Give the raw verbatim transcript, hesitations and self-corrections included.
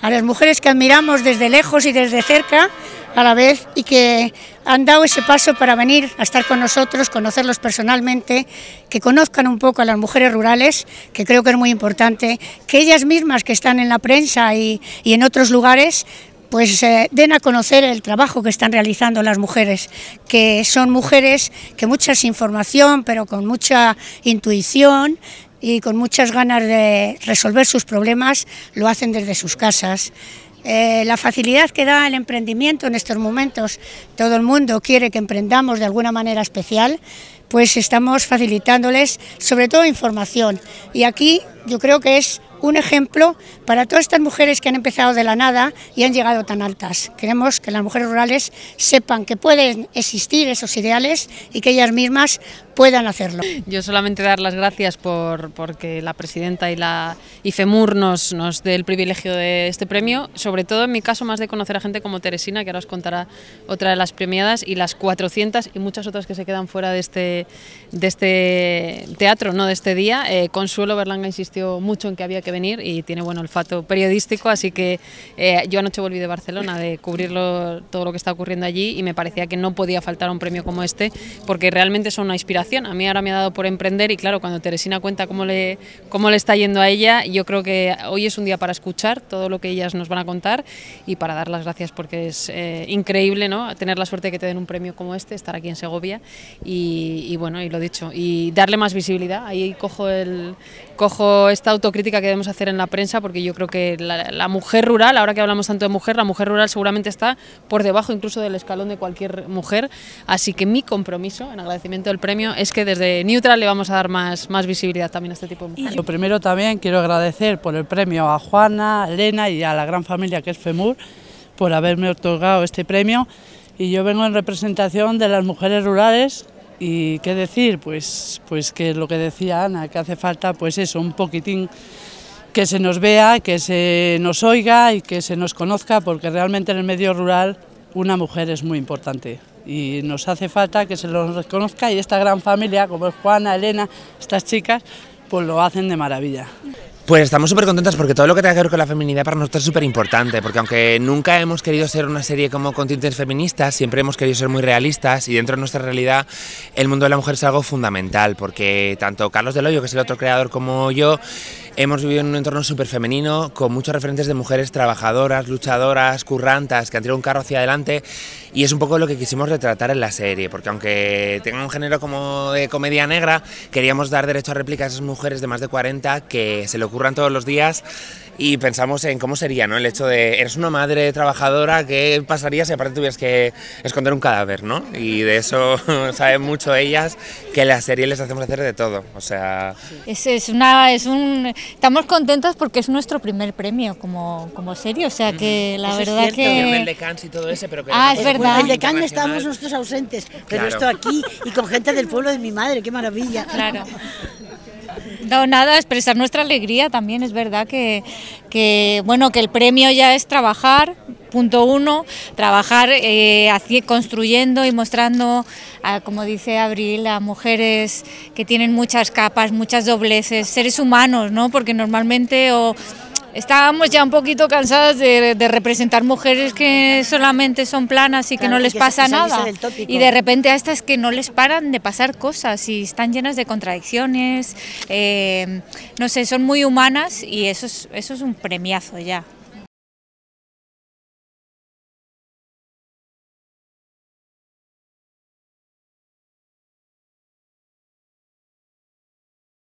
a las mujeres que admiramos desde lejos y desde cerca a la vez, y que han dado ese paso para venir a estar con nosotros, conocerlos personalmente, que conozcan un poco a las mujeres rurales, que creo que es muy importante, que ellas mismas que están en la prensa y, y en otros lugares, pues eh, den a conocer el trabajo que están realizando las mujeres, que son mujeres que muchas información, pero con mucha intuición y con muchas ganas de resolver sus problemas, lo hacen desde sus casas. Eh, la facilidad que da el emprendimiento en estos momentos, todo el mundo quiere que emprendamos de alguna manera especial, pues estamos facilitándoles sobre todo información, y aquí yo creo que es un ejemplo para todas estas mujeres que han empezado de la nada y han llegado tan altas. Queremos que las mujeres rurales sepan que pueden existir esos ideales y que ellas mismas puedan hacerlo. Yo solamente dar las gracias por porque la presidenta y la IFEMUR nos, nos dé el privilegio de este premio, sobre todo en mi caso más de conocer a gente como Teresina, que ahora os contará otra de las premiadas, y las cuatrocientas y muchas otras que se quedan fuera de este, de este teatro, no de este día. Eh, Consuelo Berlanga insistió mucho en que había que venir y tiene buen olfato periodístico, así que eh, yo anoche volví de Barcelona de cubrirlo, todo lo que está ocurriendo allí, y me parecía que no podía faltar un premio como este, porque realmente son una inspiración. A mí ahora me ha dado por emprender, y claro, cuando Teresina cuenta cómo le, cómo le está yendo a ella, yo creo que hoy es un día para escuchar todo lo que ellas nos van a contar y para dar las gracias, porque es eh, increíble, ¿no?, tener la suerte de que te den un premio como este, estar aquí en Segovia y, y bueno, y lo dicho, y darle más visibilidad. Ahí cojo, el, cojo esta autocrítica que debemos hacer en la prensa, porque yo creo que la, la mujer rural, ahora que hablamos tanto de mujer, la mujer rural seguramente está por debajo incluso del escalón de cualquier mujer, así que mi compromiso, en agradecimiento del premio, es que desde Neutral le vamos a dar más, más visibilidad también a este tipo de mujeres. Lo primero también quiero agradecer por el premio a Juana, Elena y a la gran familia que es FEMUR por haberme otorgado este premio, y yo vengo en representación de las mujeres rurales. Y qué decir, pues, pues que lo que decía Ana, que hace falta pues eso, un poquitín que se nos vea, que se nos oiga y que se nos conozca, porque realmente en el medio rural una mujer es muy importante y nos hace falta que se nos reconozca, y esta gran familia como es Juana, Elena, estas chicas, pues lo hacen de maravilla. Pues estamos súper contentas porque todo lo que tenga que ver con la feminidad para nosotros es súper importante, porque aunque nunca hemos querido ser una serie como con tintes feministas, siempre hemos querido ser muy realistas, y dentro de nuestra realidad el mundo de la mujer es algo fundamental, porque tanto Carlos del Hoyo, que es el otro creador, como yo hemos vivido en un entorno súper femenino, con muchos referentes de mujeres trabajadoras, luchadoras, currantas, que han tirado un carro hacia adelante, y es un poco lo que quisimos retratar en la serie, porque aunque tenga un género como de comedia negra, queríamos dar derecho a réplica a esas mujeres de más de cuarenta que se le ocurre ocurran todos los días, y pensamos en cómo sería, ¿no?, el hecho de eres una madre trabajadora, ¿qué pasaría si aparte tuvieras que esconder un cadáver, ¿no? Y de eso saben mucho ellas, que en la serie les hacemos hacer de todo, o sea... Es, es una, es un, estamos contentas porque es nuestro primer premio como, como serie, o sea que la eso verdad es cierto, que... El de Cannes y todo ese, pero que... Ah, es verdad. El de Cannes estábamos nosotros ausentes, pero claro, esto aquí y con gente del pueblo de mi madre, qué maravilla. Claro. No, nada, expresar nuestra alegría también, es verdad que, que, bueno, que el premio ya es trabajar, punto uno, trabajar eh, construyendo y mostrando, a, como dice Abril, a mujeres que tienen muchas capas, muchas dobleces, seres humanos, ¿no? Porque normalmente o estábamos ya un poquito cansadas de, de representar mujeres que solamente son planas y que claro, no les que pasa nada, y de repente a estas que no les paran de pasar cosas y están llenas de contradicciones, eh, no sé, son muy humanas, y eso es, eso es un premiazo ya.